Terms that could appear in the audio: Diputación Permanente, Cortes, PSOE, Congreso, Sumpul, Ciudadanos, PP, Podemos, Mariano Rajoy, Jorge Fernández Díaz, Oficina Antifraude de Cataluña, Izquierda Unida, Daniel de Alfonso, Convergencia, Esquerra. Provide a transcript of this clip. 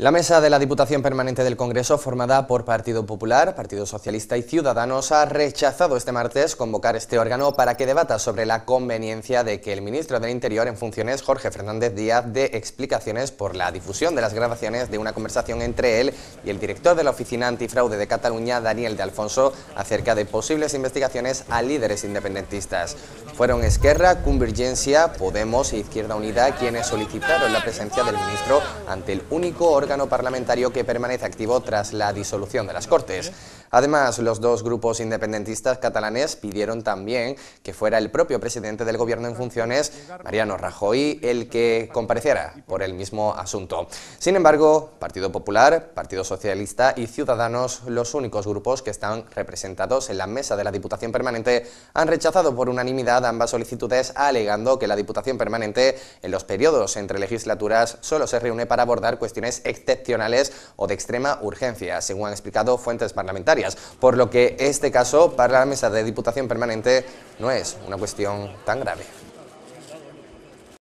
La mesa de la Diputación Permanente del Congreso, formada por Partido Popular, Partido Socialista y Ciudadanos, ha rechazado este martes convocar este órgano para que debata sobre la conveniencia de que el ministro del Interior en funciones, Jorge Fernández Díaz, dé explicaciones por la difusión de las grabaciones de una conversación entre él y el director de la Oficina Antifraude de Cataluña, Daniel de Alfonso, acerca de posibles investigaciones a líderes independentistas. Fueron Esquerra, Convergencia, Podemos e Izquierda Unida quienes solicitaron la presencia del ministro ante el único órgano parlamentario que permanece activo tras la disolución de las Cortes. Además, los dos grupos independentistas catalanes pidieron también que fuera el propio presidente del gobierno en funciones, Mariano Rajoy, el que compareciera por el mismo asunto. Sin embargo, Partido Popular, Partido Socialista y Ciudadanos, los únicos grupos que están representados en la mesa de la Diputación Permanente, han rechazado por unanimidad ambas solicitudes, alegando que la Diputación Permanente en los periodos entre legislaturas solo se reúne para abordar cuestiones excepcionales o de extrema urgencia, según han explicado fuentes parlamentarias, por lo que este caso para la mesa de Diputación Permanente no es una cuestión tan grave.